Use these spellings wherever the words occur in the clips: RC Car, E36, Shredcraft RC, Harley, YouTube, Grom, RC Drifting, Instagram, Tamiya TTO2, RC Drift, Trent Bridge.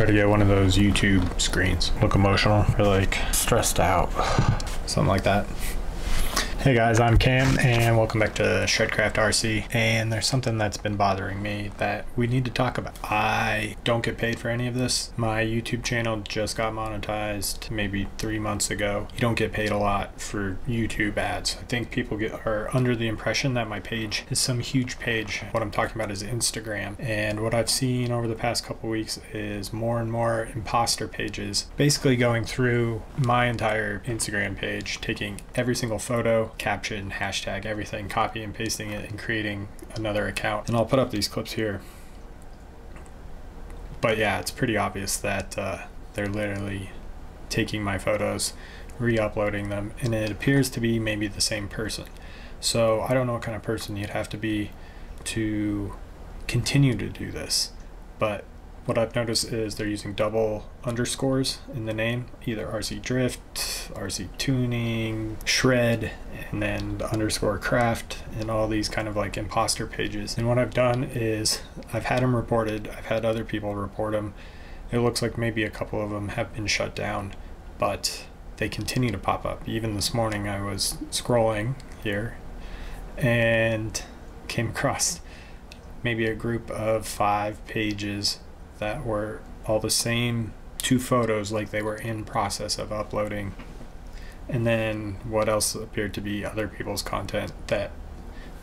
try to get one of those YouTube screens. Look emotional or like stressed out, something like that. Hey guys, I'm Cam and welcome back to Shredcraft RC. And there's something that's been bothering me that we need to talk about. I don't get paid for any of this. My YouTube channel just got monetized maybe 3 months ago. You don't get paid a lot for YouTube ads. I think people are under the impression that my page is some huge page. What I'm talking about is Instagram. And what I've seen over the past couple weeks is more and more imposter pages, basically going through my entire Instagram page, taking every single photo, caption, hashtag, everything, copy and pasting it and creating another account. And I'll put up these clips here. But yeah, it's pretty obvious that they're literally taking my photos, re-uploading them, and it appears to be maybe the same person. So I don't know what kind of person you'd have to be to continue to do this. But what I've noticed is they're using double underscores in the name, either RC Drift, RC Tuning, Shred, and then the underscore Craft, and all these kind of like imposter pages. And what I've done is I've had them reported, I've had other people report them. It looks like maybe a couple of them have been shut down, but they continue to pop up. Even this morning I was scrolling here and came across maybe a group of 5 pages that were all the same 2 photos, like they were in process of uploading. And then what else appeared to be other people's content that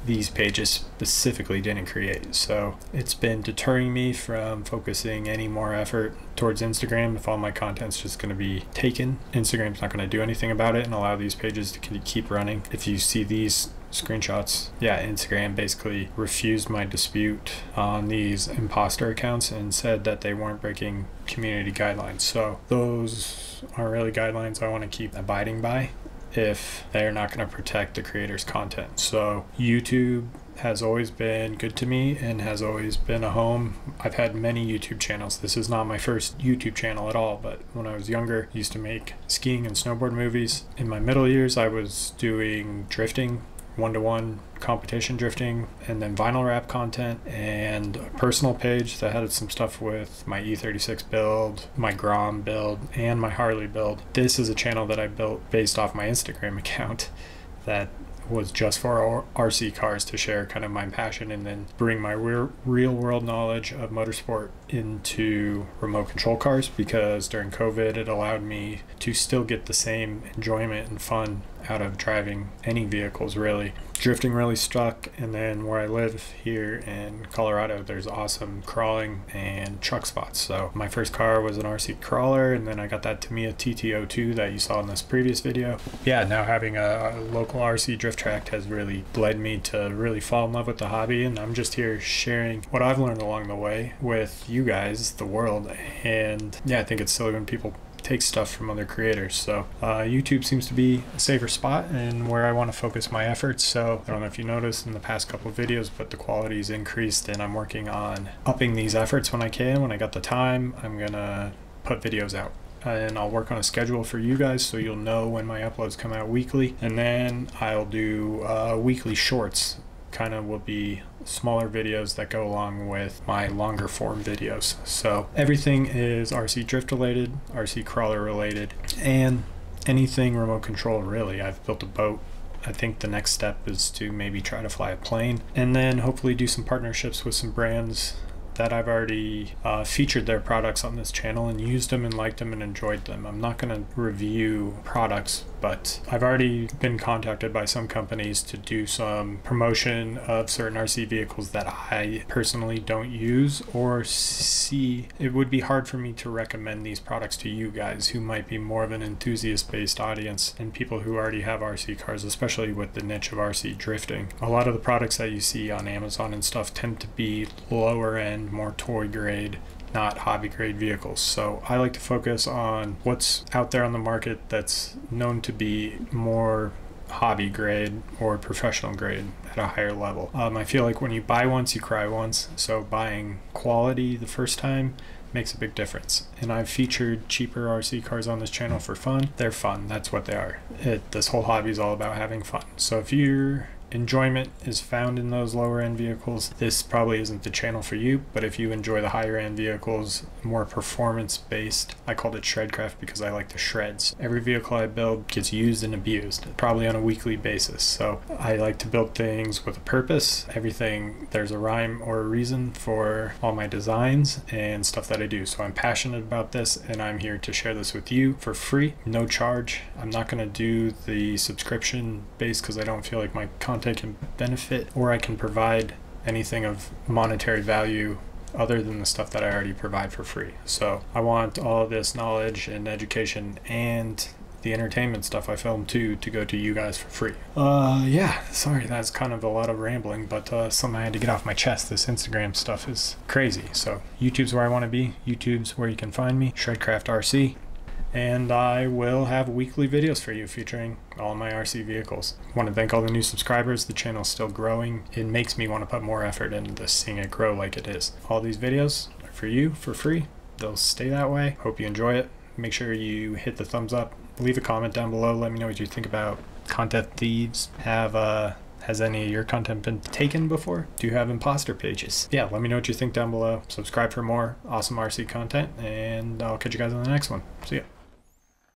these pages specifically didn't create. So it's been deterring me from focusing any more effort towards Instagram. If all my content's just going to be taken, Instagram's not going to do anything about it and allow these pages to keep running. If you see these screenshots, yeah, Instagram basically refused my dispute on these imposter accounts and said that they weren't breaking community guidelines. So those are really guidelines I want to keep abiding by if they're not going to protect the creator's content. So YouTube has always been good to me and has always been a home. I've had many YouTube channels. This is not my first YouTube channel at all, but when I was younger, I used to make skiing and snowboard movies. In my middle years, I was doing drifting, one-to-one competition drifting, and then vinyl wrap content, and a personal page that had some stuff with my E36 build, my Grom build, and my Harley build. This is a channel that I built based off my Instagram account that was just for RC cars, to share kind of my passion and then bring my real world knowledge of motorsport into remote control cars, because during COVID it allowed me to still get the same enjoyment and fun out of driving any vehicles really. Drifting really stuck, and then where I live here in Colorado, there's awesome crawling and truck spots. So my first car was an RC crawler, and then I got that Tamiya TTO2 that you saw in this previous video. Yeah, now having a local RC drift track has really led me to really fall in love with the hobby, and I'm just here sharing what I've learned along the way with you guys, the world. And yeah, I think it's silly when people take stuff from other creators. So YouTube seems to be a safer spot and where I want to focus my efforts. So I don't know if you noticed in the past couple of videos, but the quality's increased, and I'm working on upping these efforts when I can. When I got the time, I'm gonna put videos out, and I'll work on a schedule for you guys so you'll know when my uploads come out weekly. And then I'll do weekly shorts, kind of will be smaller videos that go along with my longer form videos. So everything is RC drift related, RC crawler related, and anything remote control really. I've built a boat. I think the next step is to maybe try to fly a plane, and then hopefully do some partnerships with some brands that I've already featured their products on this channel and used them and liked them and enjoyed them. I'm not gonna review products, but I've already been contacted by some companies to do some promotion of certain RC vehicles that I personally don't use or see. It would be hard for me to recommend these products to you guys who might be more of an enthusiast-based audience and people who already have RC cars, especially with the niche of RC drifting. A lot of the products that you see on Amazon and stuff tend to be lower end, more toy grade, not hobby grade vehicles. So I like to focus on what's out there on the market that's known to be more hobby grade or professional grade at a higher level. I feel like when you buy once, you cry once. So buying quality the first time makes a big difference. And I've featured cheaper RC cars on this channel for fun. They're fun. That's what they are. This whole hobby is all about having fun. So if you're enjoyment is found in those lower end vehicles, this probably isn't the channel for you. But if you enjoy the higher end vehicles, more performance based, I called it Shredcraft because I like the shreds. Every vehicle I build gets used and abused, probably on a weekly basis. So I like to build things with a purpose. Everything, there's a rhyme or a reason for all my designs and stuff that I do. So I'm passionate about this, and I'm here to share this with you for free, no charge. I'm not going to do the subscription base because I don't feel like my content can benefit or I can provide anything of monetary value other than the stuff that I already provide for free. So I want all of this knowledge and education and the entertainment stuff I film too to go to you guys for free. Yeah, sorry, that's kind of a lot of rambling, but something I had to get off my chest. This Instagram stuff is crazy. So YouTube's where I want to be. YouTube's where you can find me, Shredcraft RC. And I will have weekly videos for you featuring all my RC vehicles. I want to thank all the new subscribers. The channel's still growing. It makes me want to put more effort into this, seeing it grow like it is. All these videos are for you for free. They'll stay that way. Hope you enjoy it. Make sure you hit the thumbs up. Leave a comment down below. Let me know what you think about content thieves. Has any of your content been taken before? Do you have imposter pages? Yeah, let me know what you think down below. Subscribe for more awesome RC content, and I'll catch you guys on the next one. See ya.